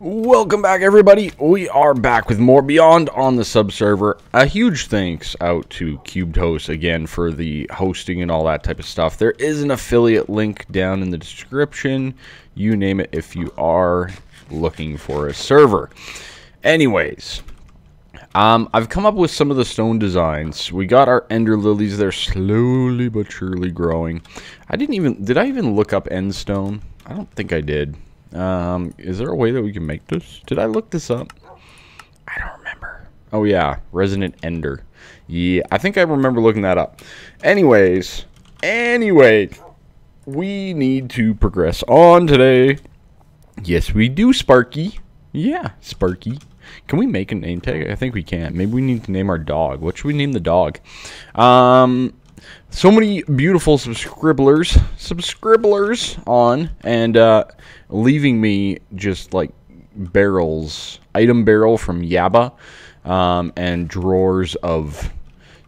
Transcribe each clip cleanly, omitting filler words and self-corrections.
Welcome back, everybody. We are back with more Beyond on the subserver. A huge thanks out to CubedHost again for the hosting and all that type of stuff. There is an affiliate link down in the description. You name it if you are looking for a server. Anyways, I've come up with some of the stone designs. We got our ender lilies. They're slowly but surely growing. Did I even look up end stone? I don't think I did. Is there a way that we can make this? Did I look this up? I don't remember. Oh yeah, Resident Ender. Yeah, I think I remember looking that up. Anyway, we need to progress on today. Yes, we do, Sparky. Yeah, Sparky. Can we make a name tag? I think we can. Maybe we need to name our dog. What should we name the dog? So many beautiful subscribblers on, and leaving me just like barrels, item barrel from Yabba, and drawers of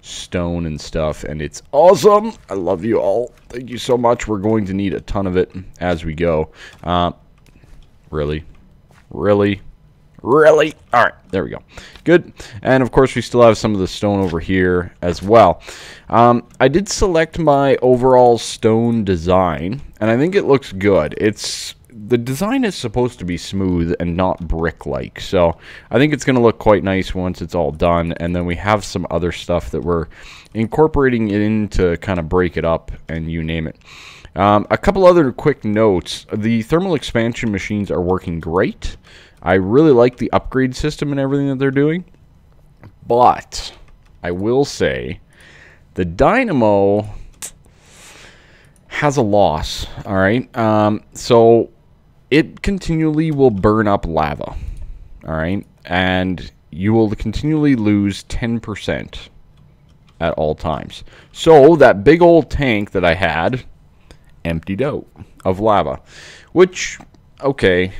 stone and stuff, and it's awesome. I love you all. Thank you so much. We're going to need a ton of it as we go. Really? All right, there we go. Good. And of course, we still have some of the stone over here as well. I did select my overall stone design, and I think it looks good. The design is supposed to be smooth and not brick-like, so I think it's going to look quite nice once it's all done. And then we have some other stuff that we're incorporating in to kind of break it up and you name it. A couple other quick notes. The thermal expansion machines are working great. I really like the upgrade system and everything that they're doing, but I will say the dynamo has a loss, all right? So it continually will burn up lava, all right? And you will continually lose 10% at all times. So that big old tank that I had emptied out of lava, which, okay,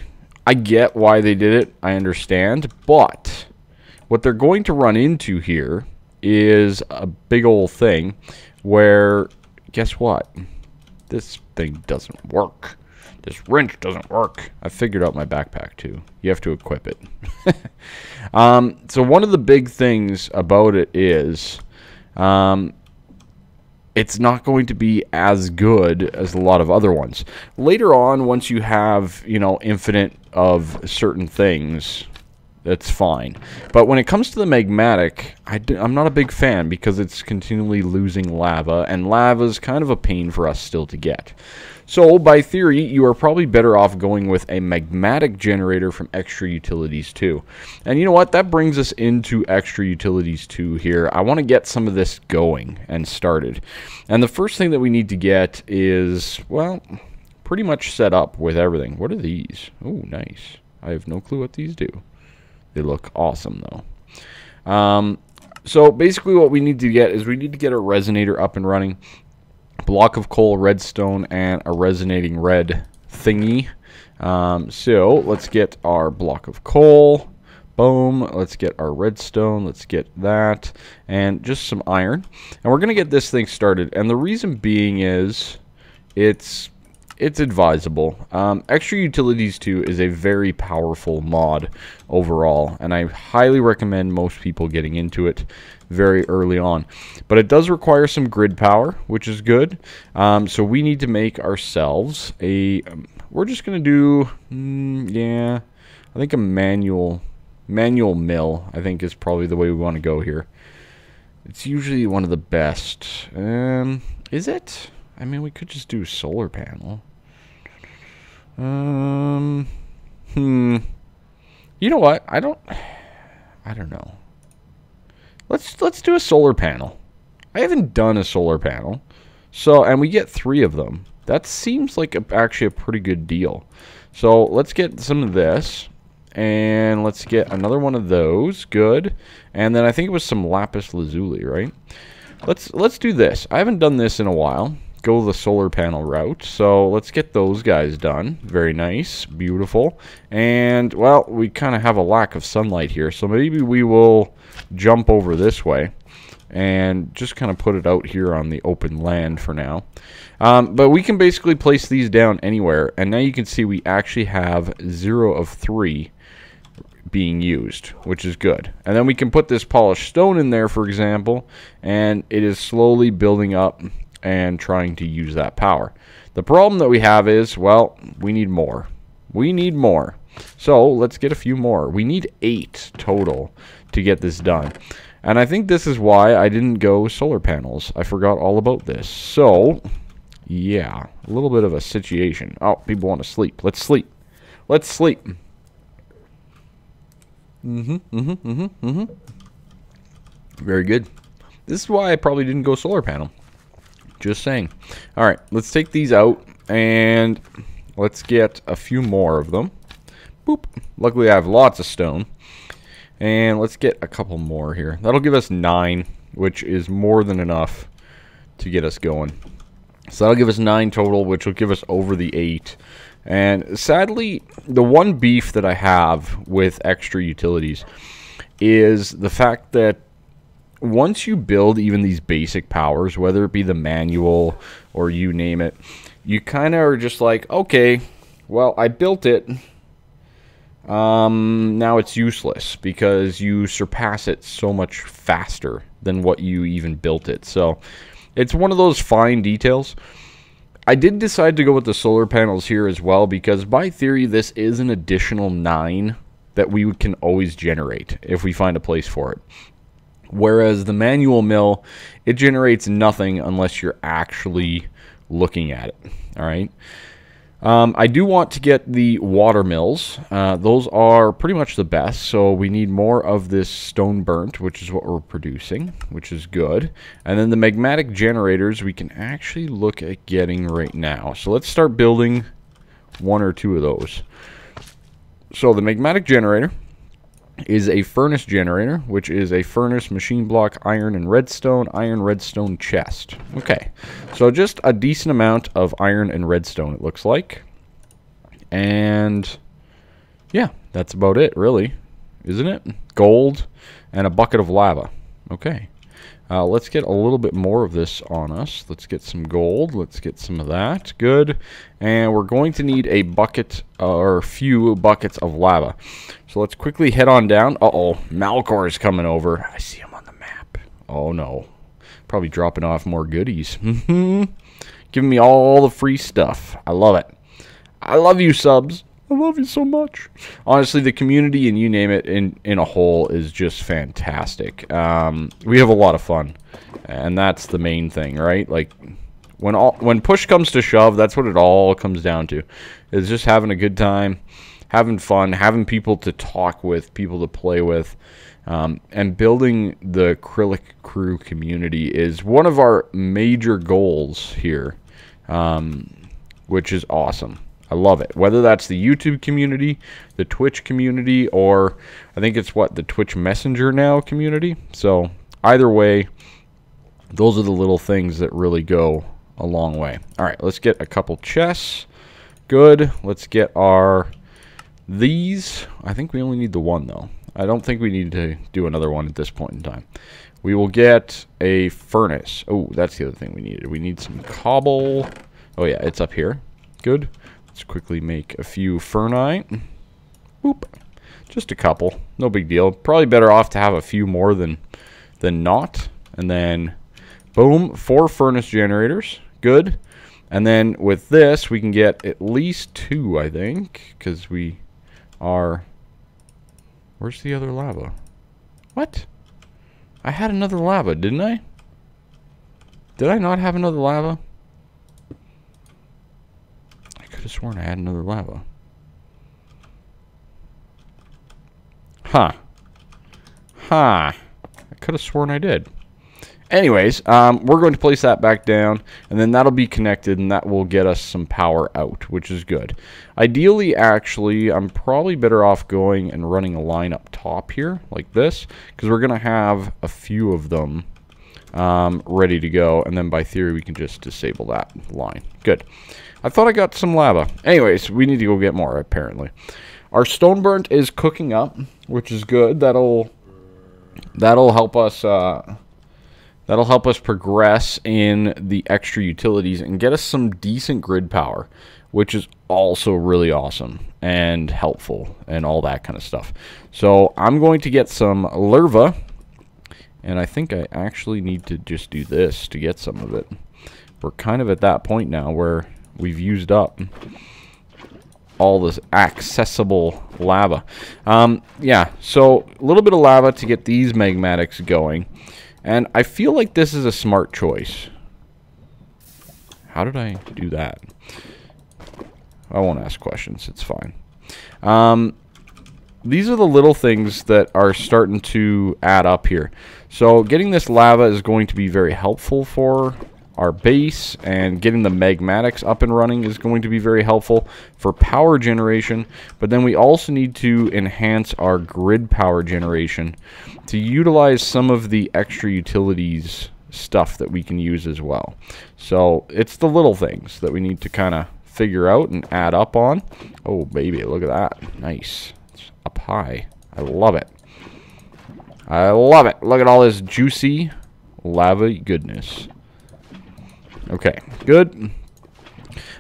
I get why they did it. I understand. But what they're going to run into here is a big old thing where, guess what? This thing doesn't work. This wrench doesn't work. I figured out my backpack too. You have to equip it. So one of the big things about it is it's not going to be as good as a lot of other ones. Later on, once you have, you know, infinite of certain things, that's fine. But when it comes to the magmatic, I'm not a big fan because it's continually losing lava, and lava is kind of a pain for us still to get. So, by theory, you are probably better off going with a magmatic generator from Extra Utilities 2. And you know what? That brings us into Extra Utilities 2 here. I want to get some of this going and started. And the first thing that we need to get is, well, pretty much set up with everything. What are these? Oh, nice. I have no clue what these do. They look awesome, though. So, basically, what we need to get is we need to get a resonator up and running. Block of coal, redstone, and a resonating red thingy. So let's get our block of coal. Boom. Let's get our redstone. Let's get that. And just some iron. And we're going to get this thing started. And the reason being is it's advisable. Extra Utilities 2 is a very powerful mod overall, and I highly recommend most people getting into it very early on. But it does require some grid power, which is good. So we need to make ourselves a... we're just going to do... yeah, I think a manual mill, I think, is probably the way we want to go here. It's usually one of the best. Is it? I mean, we could just do solar panel. You know what? I don't know. Let's do a solar panel. I haven't done a solar panel. So, and we get 3 of them. That seems like actually a pretty good deal. So, let's get some of this. And let's get another one of those. Good. And then I think it was some lapis lazuli, right? Let's do this. I haven't done this in a while. go the solar panel route. So let's get those guys done. Very nice, beautiful. And well, we kind of have a lack of sunlight here, so maybe we will jump over this way and just kind of put it out here on the open land for now. But we can basically place these down anywhere, and now you can see we actually have 0 of 3 being used, which is good. And then we can put this polished stone in there, for example, and it is slowly building up and trying to use that power. The problem that we have is, well, we need more. We need more. So let's get a few more. We need 8 total to get this done. And I think this is why I didn't go solar panels. I forgot all about this. So, yeah, a little bit of a situation. Oh, people want to sleep. Let's sleep. Let's sleep. Very good. This is why I probably didn't go solar panel. Just saying. All right, let's take these out and let's get a few more of them. Boop. Luckily, I have lots of stone. And let's get a couple more here. That'll give us 9, which is more than enough to get us going. So that'll give us 9 total, which will give us over the 8. And sadly, the one beef that I have with Extra Utilities is the fact that once you build even these basic powers, whether it be the manual or you name it, you kind of are just like, okay, well, I built it. Now it's useless because you surpass it so much faster than what you even built it. So it's one of those fine details. I did decide to go with the solar panels here as well because by theory this is an additional 9 that we can always generate if we find a place for it. Whereas the manual mill, it generates nothing unless you're actually looking at it. All right. I do want to get the water mills. Those are pretty much the best, so we need more of this stone burnt, which is what we're producing, which is good. And then the magmatic generators we can actually look at getting right now. So let's start building 1 or 2 of those. So the magmatic generator is a furnace generator, which is a furnace, machine block, iron, and redstone, redstone chest. Okay, so just a decent amount of iron and redstone, it looks like. And yeah, that's about it, really, isn't it? Gold and a bucket of lava. Okay, let's get a little bit more of this on us. Let's get some gold. Let's get some of that. Good. And we're going to need a bucket or a few buckets of lava. So let's quickly head on down. Uh-oh, Malcor is coming over. I see him on the map. Oh, no. Probably dropping off more goodies. Giving me all the free stuff. I love it. I love you, subs. I love you so much. Honestly, the community and you name it in a whole is just fantastic. We have a lot of fun, and that's the main thing, right? Like when push comes to shove, that's what it all comes down to. Is just having a good time, having fun, having people to talk with, people to play with, and building the Kryllyk crew community is one of our major goals here, which is awesome. I love it. Whether that's the YouTube community, the Twitch community, or I think it's what, the Twitch Messenger now community. So either way, those are the little things that really go a long way. All right, let's get a couple chests. Good. Let's get our these. I think we only need the one though. I don't think we need to do another one at this point in time. We will get a furnace. Oh, that's the other thing we needed. We need some cobble. Oh yeah, it's up here. Good. Let's quickly make a few furnace. Boop. Just a couple. No big deal. Probably better off to have a few more than not. And then, boom, 4 furnace generators. Good. And then with this, we can get at least 2, I think, because we are... Where's the other lava? What? I had another lava, didn't I? Did I not have another lava? I could have sworn I had another lava. Huh. Huh. I could have sworn I did. Anyways, we're going to place that back down, and then that'll be connected, and that will get us some power out, which is good. Ideally, actually, I'm probably better off going and running a line up top here, like this, because we're going to have a few of them ready to go. And then by theory, we can just disable that line. Good. I thought I got some lava. Anyways, we need to go get more, apparently. Our stone burnt is cooking up, which is good. That'll help us... that'll help us progress in the extra utilities and get us some decent grid power, which is also really awesome and helpful and all that kind of stuff. So I'm going to get some larva, and I think I actually need to just do this to get some of it. We're kind of at that point now where we've used up all this accessible lava. Yeah, so a little bit of lava to get these magmatics going. And I feel like this is a smart choice. How did I do that? I won't ask questions. It's fine. These are the little things that are starting to add up here. So getting this lava is going to be very helpful for our base, and getting the magmatics up and running is going to be very helpful for power generation. But then we also need to enhance our grid power generation to utilize some of the extra utilities stuff that we can use as well. So it's the little things that we need to kind of figure out and add up on. Oh baby, look at that. Nice. It's up high. I love it. I love it. Look at all this juicy lava goodness. Okay, good.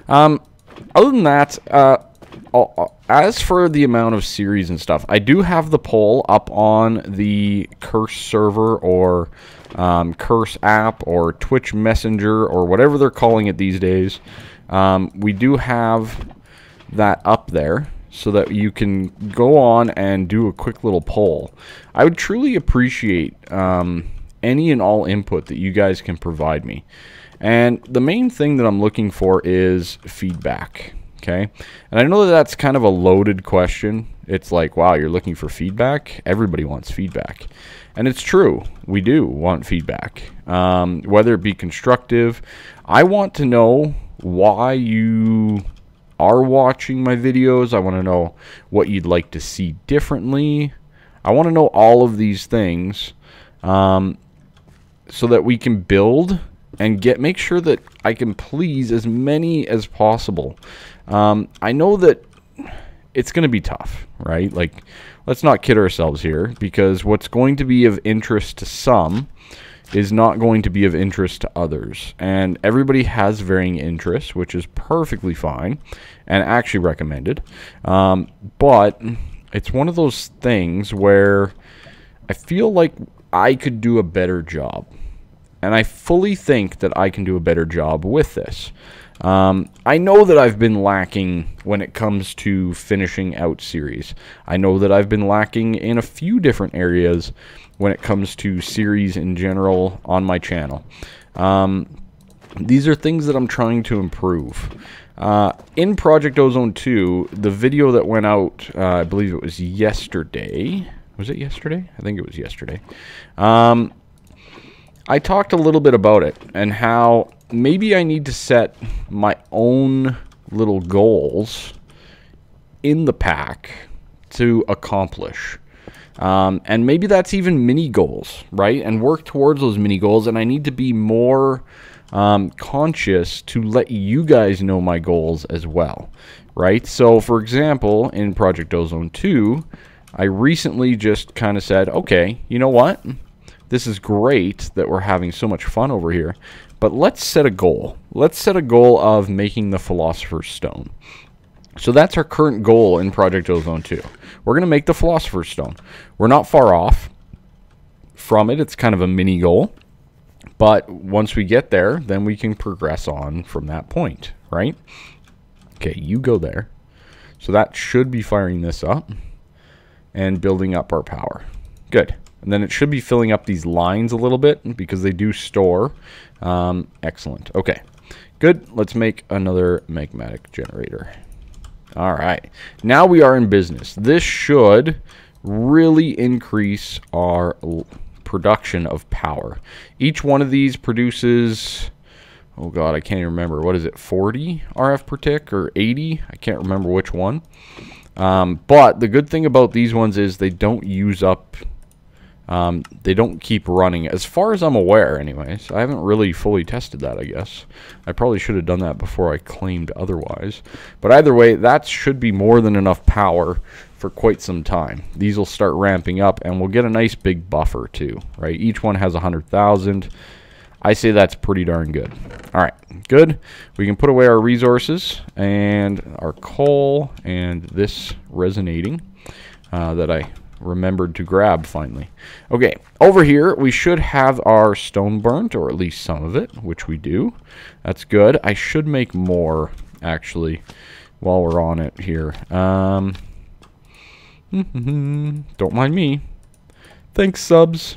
Other than that, as for the amount of series and stuff, I do have the poll up on the Curse server or Curse app or Twitch Messenger or whatever they're calling it these days. We do have that up there so that you can go on and do a quick little poll. I would truly appreciate any and all input that you guys can provide me. And the main thing that I'm looking for is feedback, okay? And I know that that's kind of a loaded question. It's like, wow, you're looking for feedback? Everybody wants feedback. And it's true. We do want feedback, whether it be constructive. I want to know why you are watching my videos. I want to know what you'd like to see differently. I want to know all of these things so that we can build... and make sure that I can please as many as possible. I know that it's going to be tough, right? Like, let's not kid ourselves here, because what's going to be of interest to some is not going to be of interest to others. And everybody has varying interests, which is perfectly fine and actually recommended. But it's one of those things where I feel like I could do a better job. And I fully think that I can do a better job with this. I know that I've been lacking when it comes to finishing out series. I know that I've been lacking in a few different areas when it comes to series in general on my channel. These are things that I'm trying to improve. In Project Ozone 2, the video that went out, I believe it was yesterday. Was it yesterday? I think it was yesterday. I talked a little bit about it and how maybe I need to set my own little goals in the pack to accomplish. And maybe that's even mini goals, right? And work towards those mini goals. And I need to be more conscious to let you guys know my goals as well, right? So, for example, in Project Ozone 2, I recently just kind of said, okay, you know what? This is great that we're having so much fun over here, but let's set a goal. Let's set a goal of making the Philosopher's Stone. So that's our current goal in Project Ozone 2. We're going to make the Philosopher's Stone. We're not far off from it. It's kind of a mini goal, but once we get there, then we can progress on from that point, right? Okay, you go there. So that should be firing this up and building up our power. Good. And then it should be filling up these lines a little bit because they do store. Excellent. Okay, good. Let's make another magmatic generator. All right. Now we are in business. This should really increase our production of power. Each one of these produces... oh, God, I can't even remember. What is it, 40 RF per tick or 80? I can't remember which one. But the good thing about these ones is they don't use up... They don't keep running, as far as I'm aware, anyways. I haven't really fully tested that, I guess. I probably should have done that before I claimed otherwise. But either way, that should be more than enough power for quite some time. These will start ramping up, and we'll get a nice big buffer, too, right? Each one has 100,000. I say that's pretty darn good. All right, good. We can put away our resources and our coal and this resonating that I remembered to grab finally. Okay, over here we should have our stone burnt, or at least some of it, which we do. That's good. I should make more, actually, while we're on it here. Don't mind me. Thanks, subs.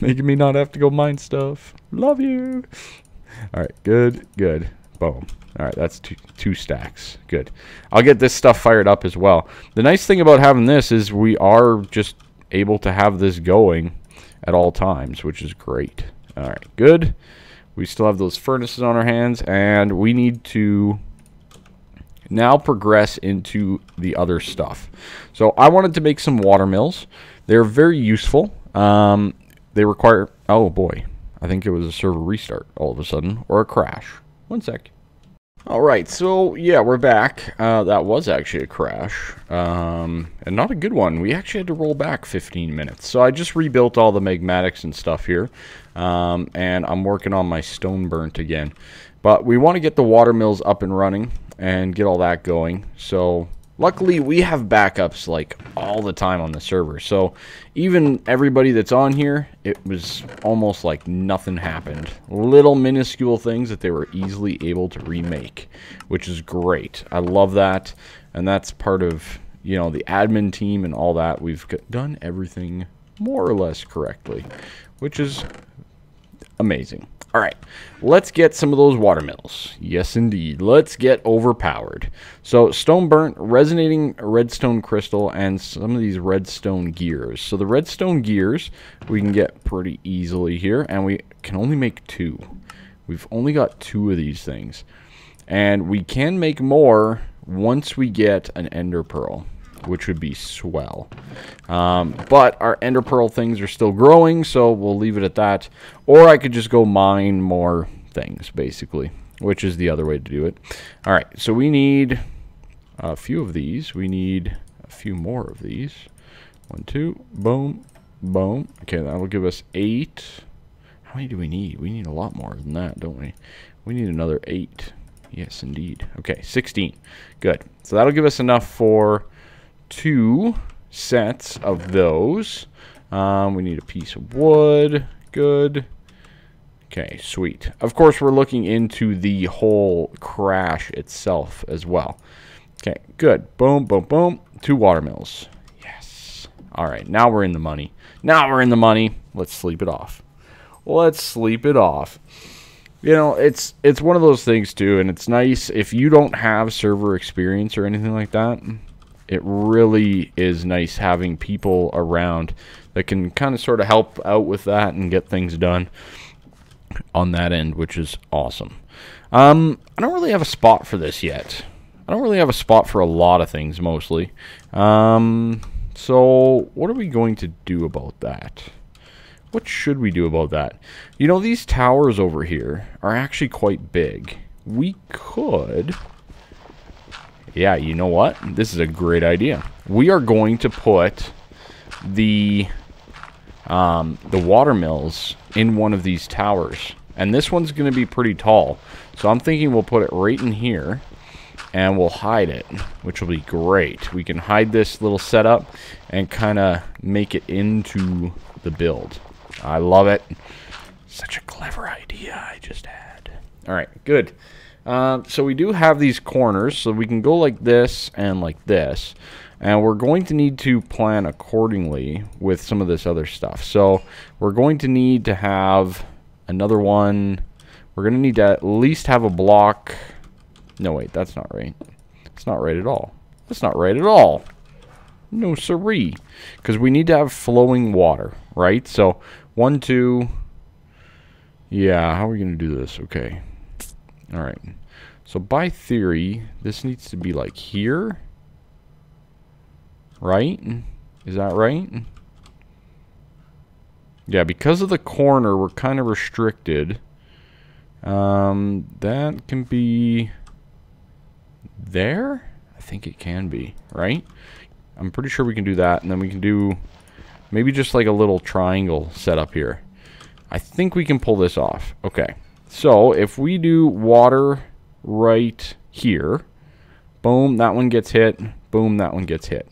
Making me not have to go mine stuff. Love you. All right, good, good. Boom. All right, that's two stacks. Good. I'll get this stuff fired up as well. The nice thing about having this is we are just able to have this going at all times, which is great. All right, good. We still have those furnaces on our hands, and we need to now progress into the other stuff. So I wanted to make some water mills. They're very useful. They require... Oh, boy. I think it was a server restart all of a sudden. Or a crash. One sec. Alright, so, yeah, we're back. That was actually a crash. And not a good one. We actually had to roll back 15 minutes. So I just rebuilt all the magmatics and stuff here. And I'm working on my stone burnt again. But we want to get the water mills up and running and get all that going. So... Luckily, we have backups, like, all the time on the server. So, even everybody that's on here, it was almost like nothing happened. Little minuscule things that they were easily able to remake, which is great. I love that. And that's part of, you know, the admin team and all that. We've done everything more or less correctly, which is amazing. All right, let's get some of those water mills. Yes, indeed. Let's get overpowered. So, stone burnt, resonating redstone crystal, and some of these redstone gears. So, the redstone gears we can get pretty easily here, and we can only make 2. We've only got 2 of these things. And we can make more once we get an ender pearl, which would be swell. But our ender pearl things are still growing, so we'll leave it at that. Or I could just go mine more things, basically, which is the other way to do it. All right, so we need a few of these. We need a few more of these. 1, 2, boom, boom. Okay, that will give us 8. How many do we need? We need a lot more than that, don't we? We need another 8. Yes, indeed. Okay, 16. Good. So that'll give us enough for 2 sets of those. We need a piece of wood. Good. Okay, sweet. Of course, we're looking into the whole crash itself as well. Okay, good. Boom, boom, boom. 2 water mills. Yes. All right, now we're in the money. Now we're in the money. Let's sleep it off. Let's sleep it off. You know, it's one of those things, too, and it's nice if you don't have server experience or anything like that. It really is nice having people around that can kind of sort of help out with that and get things done on that end, which is awesome. I don't really have a spot for this yet. I don't really have a spot for a lot of things, mostly. So what are we going to do about that? What should we do about that? You know, these towers over here are actually quite big. We could... Yeah, you know what? This is a great idea. We are going to put the water mills in one of these towers. And this one's going to be pretty tall. So I'm thinking we'll put it right in here. And we'll hide it, which will be great. We can hide this little setup and kind of make it into the build. I love it. Such a clever idea I just had. All right, good. So we do have these corners, so we can go like this and like this. And we're going to need to plan accordingly with some of this other stuff. So we're going to need to have another one. We're going to need to at least have a block. No, wait, that's not right. It's not right at all. That's not right at all. No siree. Because we need to have flowing water, right? So 1, 2. Yeah, how are we going to do this? Okay. All right, so by theory, this needs to be like here, right? Is that right? Yeah, because of the corner, we're kind of restricted. That can be there? I think it can be, right? I'm pretty sure we can do that, and then we can do maybe just like a little triangle setup here. I think we can pull this off. Okay, so if we do water right here, boom, that one gets hit, boom, that one gets hit.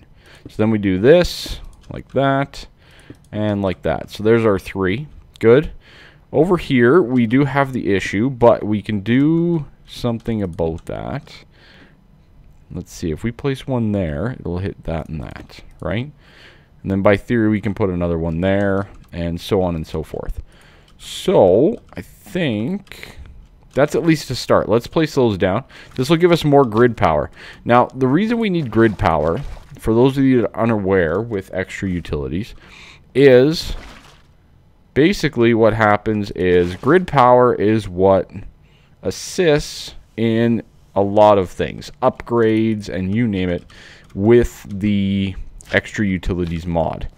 So then we do this, like that, and like that. So there's our three. Good. Over here, we do have the issue, but we can do something about that. Let's see. If we place one there, it'll hit that and that, right? And then by theory, we can put another one there, and so on and so forth. So I think that's at least a start. Let's place those down. This will give us more grid power. Now, the reason we need grid power, for those of you that are unaware with extra utilities, is basically what happens is grid power is what assists in a lot of things, upgrades and you name it, with the extra utilities mod.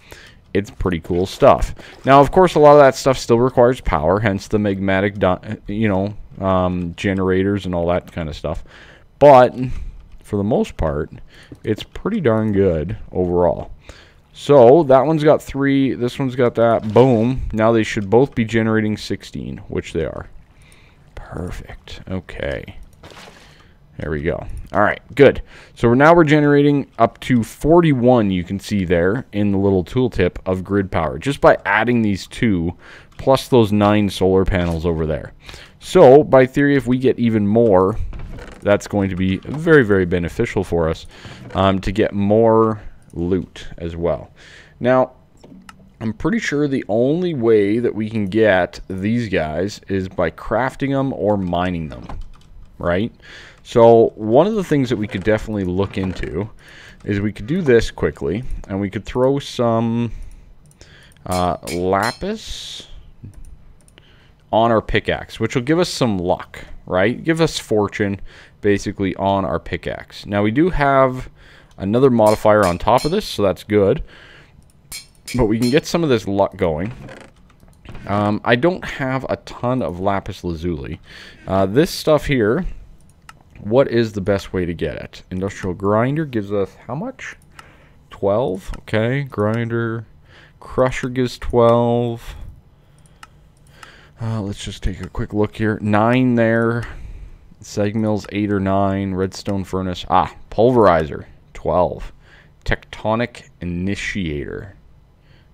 It's pretty cool stuff. Now, of course, a lot of that stuff still requires power, hence the magmatic, generators and all that kind of stuff. But for the most part, it's pretty darn good overall. So that one's got three, this one's got that, boom. Now they should both be generating 16, which they are. Perfect. Okay, there we go. All right, good. So now we're generating up to 41, you can see there in the little tooltip, of grid power, just by adding these two, plus those 9 solar panels over there. So by theory, if we get even more, that's going to be very, very beneficial for us to get more loot as well. Now, I'm pretty sure the only way that we can get these guys is by crafting them or mining them, right? So one of the things that we could definitely look into is we could do this quickly, and we could throw some lapis on our pickaxe, which will give us some luck, right? Give us fortune, basically, on our pickaxe. Now, we do have another modifier on top of this, so that's good. But we can get some of this luck going. I don't have a ton of lapis lazuli. This stuff here, what is the best way to get it? Industrial grinder gives us how much? 12. Okay, grinder. Crusher gives 12. Let's just take a quick look here. 9 there. Seg mills 8 or 9. Redstone furnace. Ah, pulverizer 12. Tectonic initiator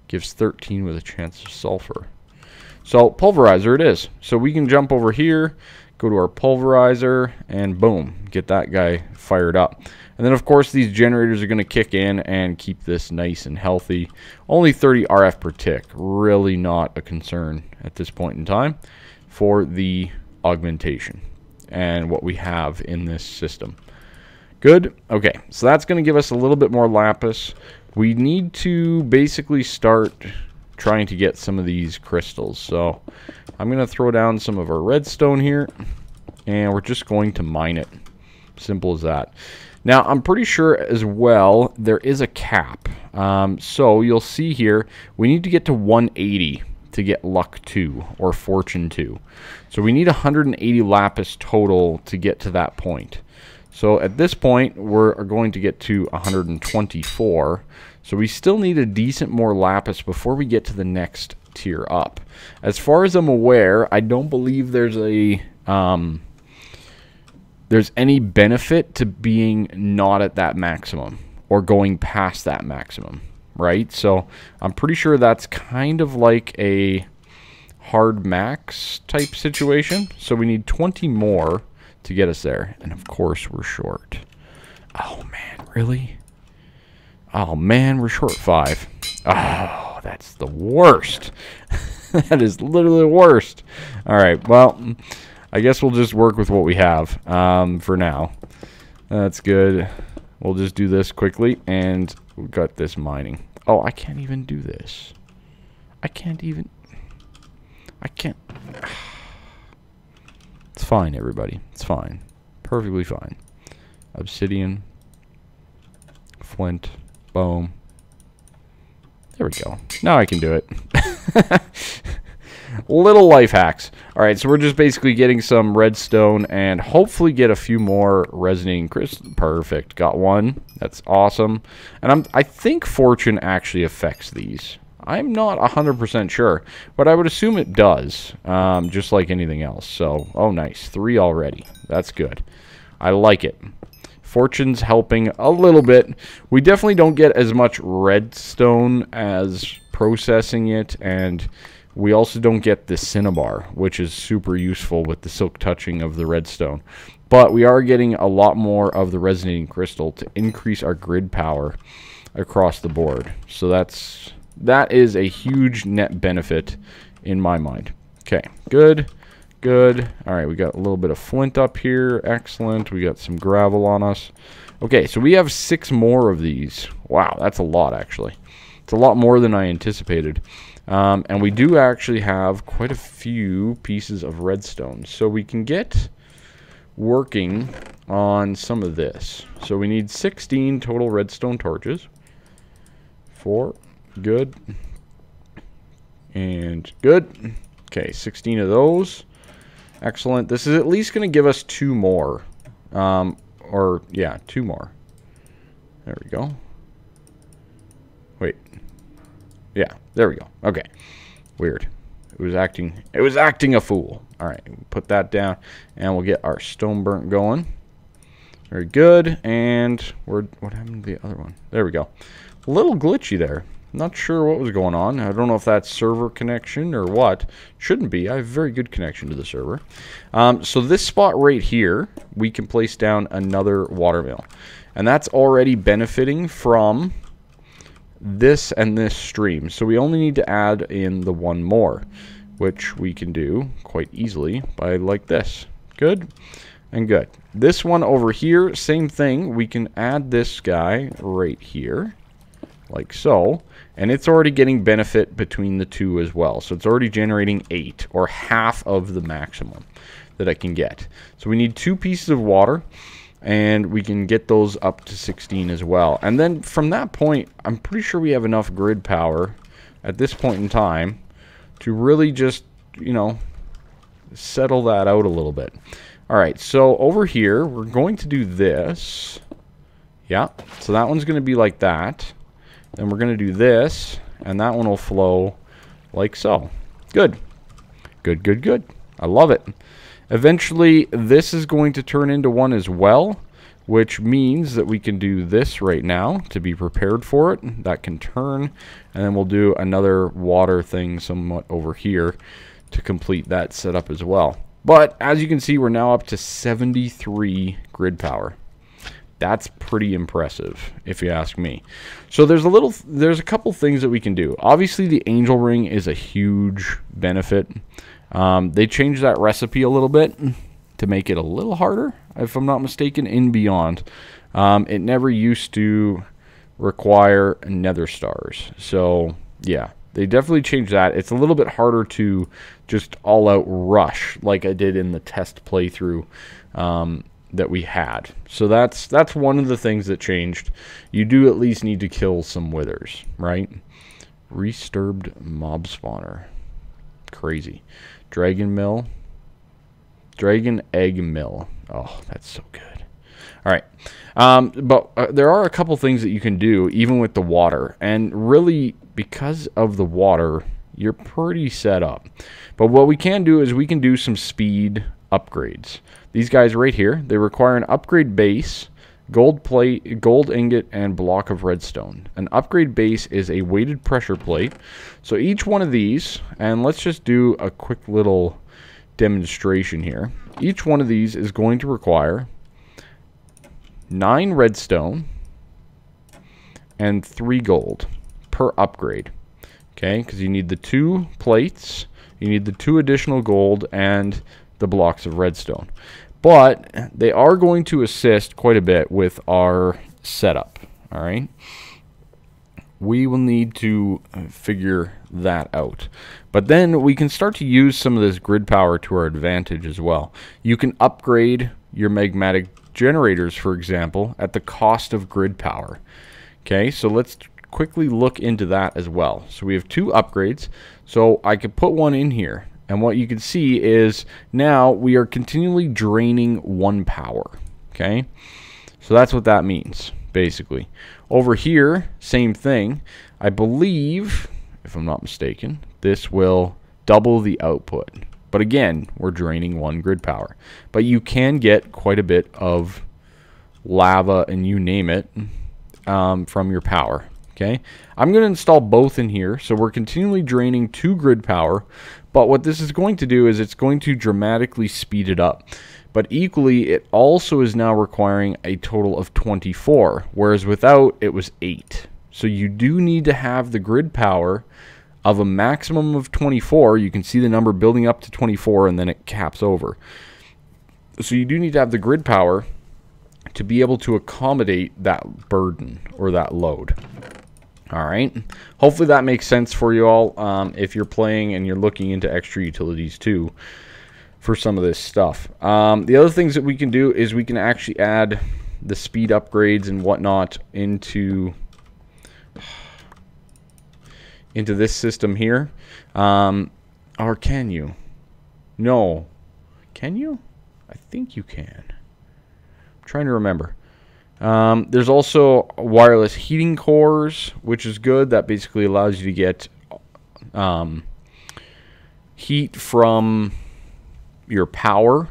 gives 13 with a chance of sulfur. So pulverizer it is. So we can jump over here, go to our pulverizer, and boom, get that guy fired up. And then of course these generators are going to kick in and keep this nice and healthy. Only 30 RF per tick, really not a concern at this point in time for the augmentation and what we have in this system. Good. Okay, so that's going to give us a little bit more lapis. We need to basically start trying to get some of these crystals. So I'm going to throw down some of our redstone here, and we're just going to mine it. Simple as that. Now, I'm pretty sure as well there is a cap. So you'll see here we need to get to 180 to get luck 2 or fortune 2. So we need 180 lapis total to get to that point. So at this point we're going to get to 124. So we still need a decent more lapis before we get to the next tier up. As far as I'm aware, I don't believe there's a there's any benefit to being not at that maximum or going past that maximum, right? So I'm pretty sure that's kind of like a hard max type situation. So we need 20 more to get us there. And of course we're short. Oh man, really? Oh man, we're short 5. Oh, that's the worst. That is literally the worst. All right, well, I guess we'll just work with what we have for now. That's good. We'll just do this quickly, and we've got this mining. Oh, I can't even do this. I can't. It's fine, everybody. It's fine. Perfectly fine. Obsidian. Flint. Boom. There we go. Now I can do it. Little life hacks. All right, so we're just basically getting some redstone and hopefully get a few more resonating crystals. Perfect. Got one. That's awesome. And I think fortune actually affects these. I'm not 100% sure, but I would assume it does, just like anything else. So, oh, nice. 3 already. That's good. I like it. Fortune's helping a little bit. We definitely don't get as much redstone as processing it, and we also don't get the cinnabar, which is super useful with the silk touching of the redstone. But we are getting a lot more of the resonating crystal to increase our grid power across the board. So that is a huge net benefit in my mind. Okay, good, good. All right, we got a little bit of flint up here. Excellent. We got some gravel on us. Okay, so we have 6 more of these. Wow, that's a lot, actually. It's a lot more than I anticipated. And we do actually have quite a few pieces of redstone. So we can get working on some of this. So we need 16 total redstone torches. 4. Good. And good. Okay, 16 of those. Excellent. This is at least going to give us 2 more. Yeah, 2 more. There we go. Wait. Yeah, there we go. Okay. Weird. It was acting a fool. All right, put that down and we'll get our stone burnt going. Very good. And what happened to the other one? There we go. A little glitchy there. Not sure what was going on. I don't know if that's server connection or what. Shouldn't be. I have very good connection to the server. So this spot right here, we can place down another watermill. And that's already benefiting from this and this stream. So we only need to add in the 1 more, which we can do quite easily by like this. Good and good. This one over here, same thing. We can add this guy right here. Like so, and it's already getting benefit between the 2 as well. So it's already generating 8, or half of the maximum that I can get. So we need 2 pieces of water, and we can get those up to 16 as well. And then from that point, I'm pretty sure we have enough grid power at this point in time to really just, you know, settle that out a little bit. All right, so over here, we're going to do this. Yeah, so that one's going to be like that. Then we're going to do this, and that one will flow like so. Good. Good, good, good. I love it. Eventually, this is going to turn into one as well, which means that we can do this right now to be prepared for it. That can turn, and then we'll do another water thing somewhat over here to complete that setup as well. But as you can see, we're now up to 73 grid power. That's pretty impressive, if you ask me. So there's a couple things that we can do. Obviously, the angel ring is a huge benefit. They changed that recipe a little bit to make it a little harder, if I'm not mistaken, in Beyond. It never used to require nether stars. So, yeah, they definitely changed that. It's a little bit harder to just all-out rush, like I did in the test playthrough. That we had. So that's one of the things that changed. You do at least need to kill some withers, right? Resturbed mob spawner. Crazy. Dragon mill. Dragon egg mill. Oh, that's so good. All right. But there are a couple things that you can do even with the water. And really, because of the water, you're pretty set up. But what we can do is we can do some speed upgrades. These guys right here, they require an upgrade base, gold plate, gold ingot, and block of redstone. An upgrade base is a weighted pressure plate. So each one of these, and let's just do a quick little demonstration here. Each one of these is going to require 9 redstone and 3 gold per upgrade. Okay, because you need the 2 plates, you need the 2 additional gold, and the blocks of redstone. But they are going to assist quite a bit with our setup. All right, we will need to figure that out, but then we can start to use some of this grid power to our advantage as well. You can upgrade your magmatic generators, for example, at the cost of grid power. Okay, so let's quickly look into that as well. So we have two upgrades. So I could put one in here. And what you can see is now we are continually draining one power. Okay. So that's what that means, basically. Over here, same thing. I believe, if I'm not mistaken, this will double the output. But again, we're draining one grid power. But you can get quite a bit of lava and you name it from your power. Okay, I'm going to install both in here. So we're continually draining two grid power. But what this is going to do is it's going to dramatically speed it up. But equally, it also is now requiring a total of 24. Whereas without, it was 8. So you do need to have the grid power of a maximum of 24. You can see the number building up to 24 and then it caps over. So you do need to have the grid power to be able to accommodate that burden or that load. All right. Hopefully that makes sense for you all if you're playing and you're looking into Extra Utilities 2 for some of this stuff. The other things that we can do is we can actually add the speed upgrades and whatnot into this system here. Or can you? No. Can you? I think you can. I'm trying to remember. There's also wireless heating cores, which is good. That basically allows you to get heat from your power.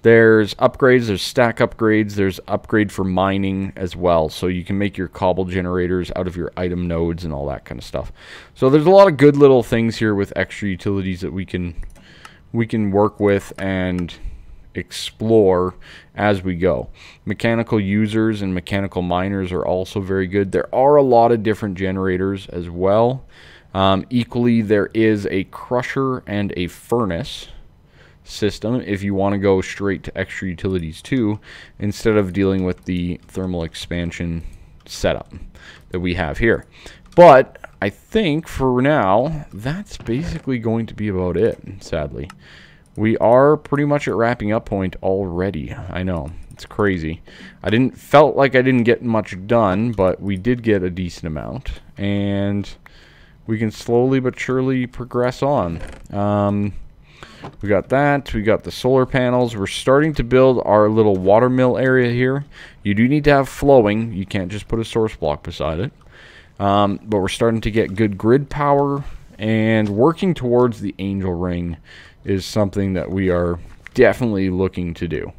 There's upgrades, there's stack upgrades, there's upgrade for mining as well. So you can make your cobble generators out of your item nodes and all that kind of stuff. So there's a lot of good little things here with Extra Utilities that we can work with and explore as we go. Mechanical users and mechanical miners are also very good. There are a lot of different generators as well. Equally, there is a crusher and a furnace system if you want to go straight to Extra Utilities 2 instead of dealing with the thermal expansion setup that we have here. But I think for now that's basically going to be about it, sadly. We are pretty much at wrapping up point already. I know, it's crazy. I didn't get much done, but we did get a decent amount. And we can slowly but surely progress on. We got that. We got the solar panels. We're starting to build our little watermill area here. You do need to have flowing. You can't just put a source block beside it. But we're starting to get good grid power. And working towards the angel ring is something that we are definitely looking to do.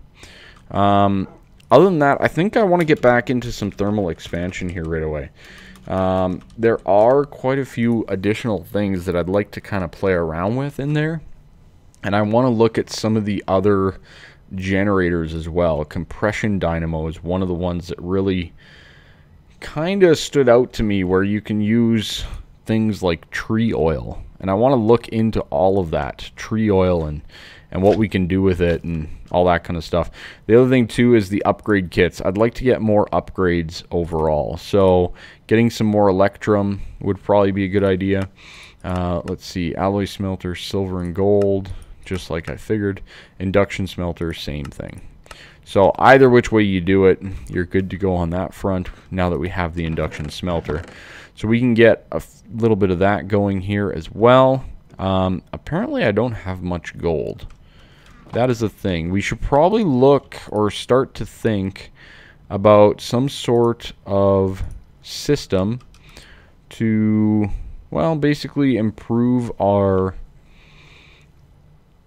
Other than that, I think I want to get back into some thermal expansion here right away. There are quite a few additional things that I'd like to kind of play around with in there. And I want to look at some of the other generators as well. Compression dynamo is one of the ones that really kind of stood out to me, where you can use things like tree oil. And I want to look into all of that, tree oil and what we can do with it and all that kind of stuff. The other thing too is the upgrade kits. I'd like to get more upgrades overall. So getting some more electrum would probably be a good idea. Let's see, alloy smelter, silver and gold, just like I figured. Induction smelter, same thing. So either which way you do it, you're good to go on that front now that we have the induction smelter. So we can get a little bit of that going here as well. Apparently I don't have much gold. That is the thing. We should probably look or start to think about some sort of system to, well, basically improve our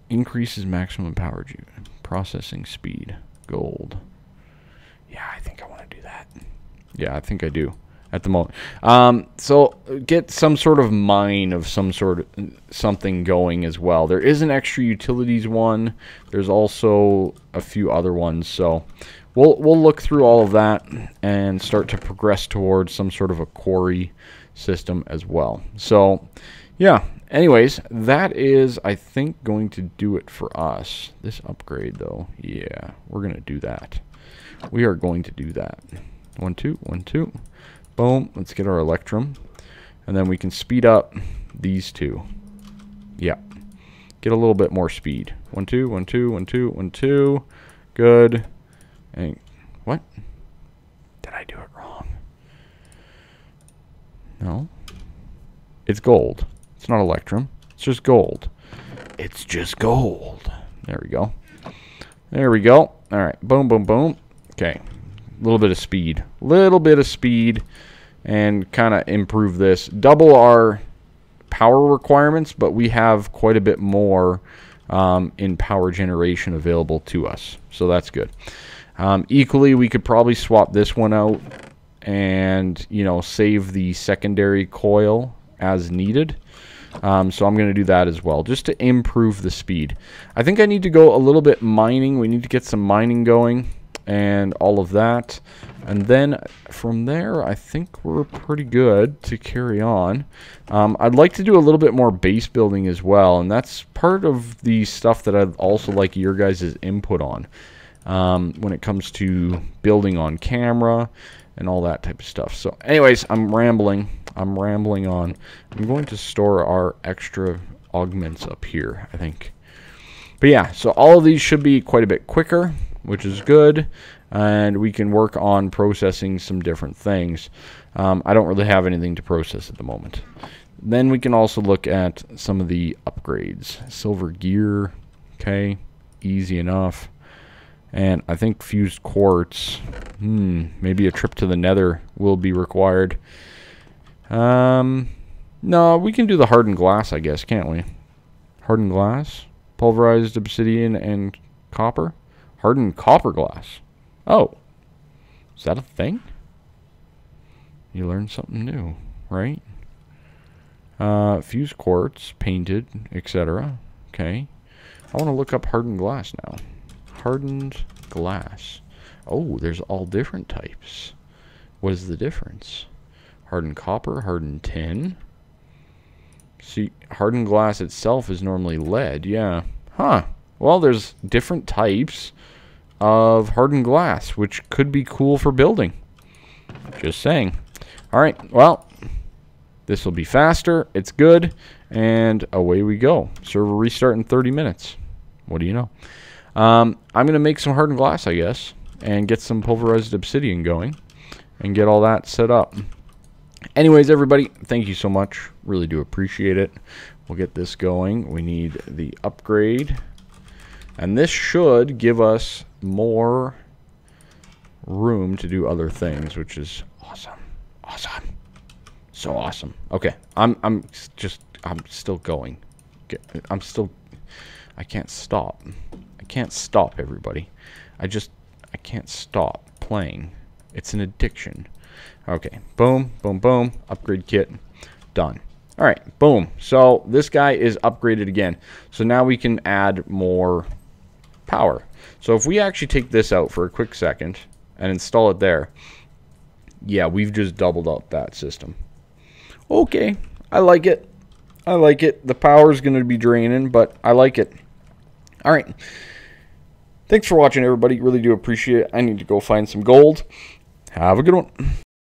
increases maximum power processing speed. Gold. Yeah, I think I want to do that. Yeah, I think I do. At the moment. So get some sort of mine of some sort of something going as well. There is an Extra Utilities one. There's also a few other ones. So we'll look through all of that and start to progress towards some sort of a quarry system as well. So yeah. Anyways, that is, I think, going to do it for us. This upgrade, though. Yeah, we're going to do that. We are going to do that. 1, 2, 1, 2. Boom, let's get our electrum. And then we can speed up these two. Yeah. Get a little bit more speed. 1, 2, 1, 2, 1, 2, 1, 2. Good. And what? Did I do it wrong? No. It's gold. It's not electrum. It's just gold. It's just gold. There we go. There we go. All right. Boom, boom, boom. Okay. A little bit of speed. And kind of improve this. Double our power requirements, but we have quite a bit more in power generation available to us. So that's good. Equally, we could probably swap this one out and, you know, save the secondary coil as needed. So I'm going to do that as well, just to improve the speed. I think I need to go a little bit mining. We need to get some mining going and all of that. And then from there, I think we're pretty good to carry on. I'd like to do a little bit more base building as well. And that's part of the stuff that I'd also like your guys' input on when it comes to building on camera and all that type of stuff. So anyways, I'm rambling on. I'm going to store our extra augments up here, I think. But yeah, so all of these should be quite a bit quicker, which is good. And we can work on processing some different things. I don't really have anything to process at the moment. Then we can also look at some of the upgrades. Silver gear, okay, easy enough. And I think fused quartz, maybe a trip to the nether will be required. No, we can do the hardened glass, I guess, can't we? Hardened glass, pulverized obsidian and copper. Hardened copper glass. Oh, is that a thing? You learned something new, right? Fused quartz, painted, etc. Okay. I want to look up hardened glass now. Hardened glass. Oh, there's all different types. What is the difference? Hardened copper, hardened tin. See, hardened glass itself is normally lead. Yeah. Huh. Well, there's different types of hardened glass, which could be cool for building. Just saying. All right. Well, this will be faster. It's good. And away we go. Server restart in 30 minutes. What do you know? I'm going to make some hardened glass, I guess, and get some pulverized obsidian going and get all that set up. Anyways, everybody, thank you so much. Really do appreciate it. We'll get this going. We need the upgrade. And this should give us more room to do other things, which is awesome. Awesome. So awesome. Okay. I'm still going. I can't stop. I can't stop, everybody. I can't stop playing. It's an addiction. Okay. Boom, boom, boom. Upgrade kit. Done. All right. Boom. So this guy is upgraded again. So now we can add more power. So if we actually take this out for a quick second and install it there, yeah, we've just doubled up that system. Okay. I like it. I like it. The power is going to be draining, but I like it. All right. Thanks for watching, everybody. Really do appreciate it. I need to go find some gold. Have a good one.